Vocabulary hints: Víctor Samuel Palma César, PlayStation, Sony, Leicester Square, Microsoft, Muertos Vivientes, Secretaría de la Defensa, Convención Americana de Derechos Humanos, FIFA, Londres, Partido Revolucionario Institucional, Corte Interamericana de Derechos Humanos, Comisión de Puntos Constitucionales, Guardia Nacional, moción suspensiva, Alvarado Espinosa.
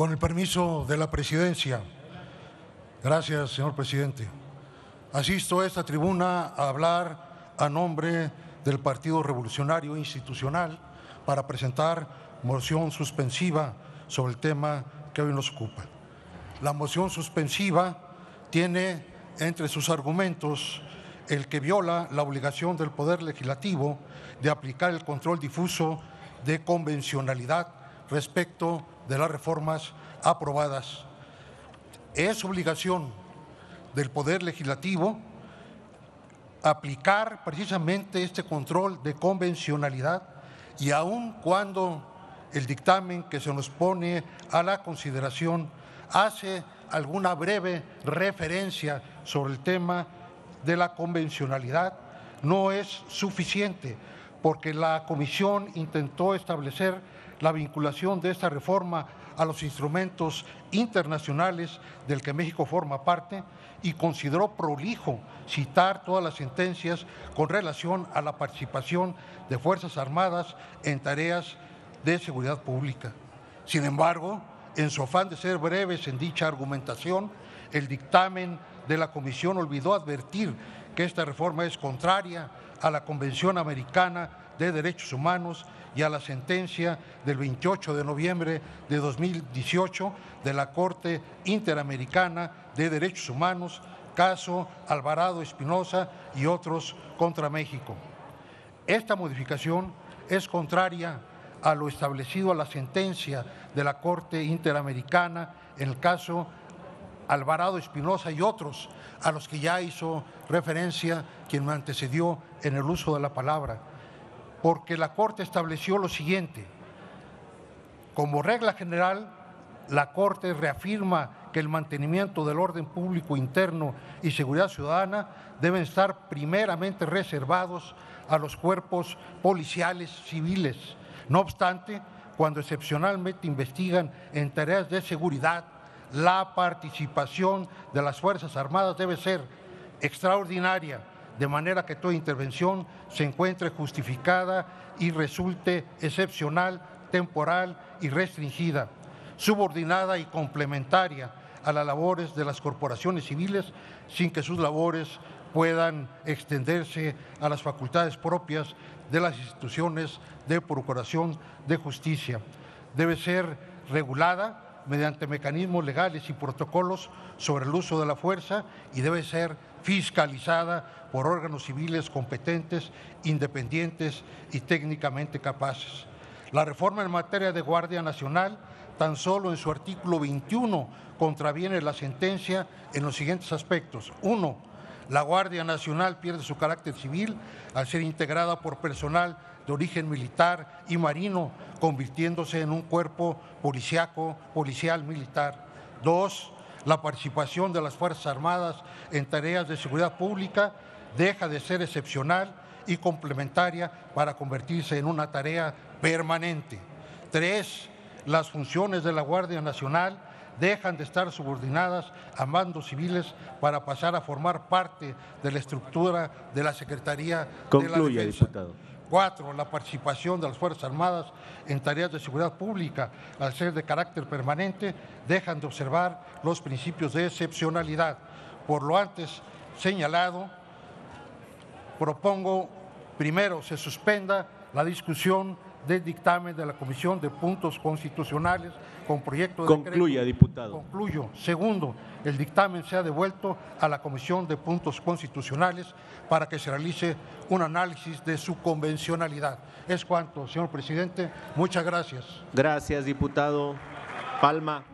Con el permiso de la Presidencia, gracias, señor Presidente. Asisto a esta tribuna a hablar a nombre del Partido Revolucionario Institucional para presentar moción suspensiva sobre el tema que hoy nos ocupa. La moción suspensiva tiene entre sus argumentos el que viola la obligación del Poder Legislativo de aplicar el control difuso de convencionalidad respecto de las reformas aprobadas. Es obligación del Poder Legislativo aplicar precisamente este control de convencionalidad, y aun cuando el dictamen que se nos pone a la consideración hace alguna breve referencia sobre el tema de la convencionalidad, no es suficiente, porque la Comisión intentó establecer la vinculación de esta reforma a los instrumentos internacionales del que México forma parte y consideró prolijo citar todas las sentencias con relación a la participación de Fuerzas Armadas en tareas de seguridad pública. Sin embargo, en su afán de ser breves en dicha argumentación, el dictamen de la Comisión olvidó advertir que esta reforma es contraria a la Convención Americana de Derechos Humanos y a la sentencia del 28 de noviembre de 2018 de la Corte Interamericana de Derechos Humanos, caso Alvarado Espinosa y otros contra México. Esta modificación es contraria a lo establecido a la sentencia de la Corte Interamericana en el caso Alvarado Espinosa y otros, a los que ya hizo referencia quien me antecedió en el uso de la palabra, porque la Corte estableció lo siguiente: como regla general, la Corte reafirma que el mantenimiento del orden público interno y seguridad ciudadana deben estar primeramente reservados a los cuerpos policiales civiles. No obstante, cuando excepcionalmente investigan en tareas de seguridad, la participación de las Fuerzas Armadas debe ser extraordinaria, de manera que toda intervención se encuentre justificada y resulte excepcional, temporal y restringida, subordinada y complementaria a las labores de las corporaciones civiles, sin que sus labores puedan extenderse a las facultades propias de las instituciones de procuración de justicia. Debe ser regulada mediante mecanismos legales y protocolos sobre el uso de la fuerza, y debe ser fiscalizada por órganos civiles competentes, independientes y técnicamente capaces. La reforma en materia de Guardia Nacional tan solo en su artículo 21 contraviene la sentencia en los siguientes aspectos. 1. La Guardia Nacional pierde su carácter civil al ser integrada por personal de origen militar y marino, convirtiéndose en un cuerpo policial militar. 2. La participación de las Fuerzas Armadas en tareas de seguridad pública deja de ser excepcional y complementaria para convertirse en una tarea permanente. 3. Las funciones de la Guardia Nacional dejan de estar subordinadas a mandos civiles para pasar a formar parte de la estructura de la Secretaría de la Defensa. Diputado. 4. La participación de las Fuerzas Armadas en tareas de seguridad pública, al ser de carácter permanente, dejan de observar los principios de excepcionalidad. Por lo antes señalado, propongo, primero, se suspenda la discusión del dictamen de la Comisión de Puntos Constitucionales con proyecto de decreto. Concluya, diputado. Concluyo. Segundo, el dictamen sea devuelto a la Comisión de Puntos Constitucionales para que se realice un análisis de su convencionalidad. Es cuanto, señor Presidente. Muchas gracias. Gracias, diputado Palma.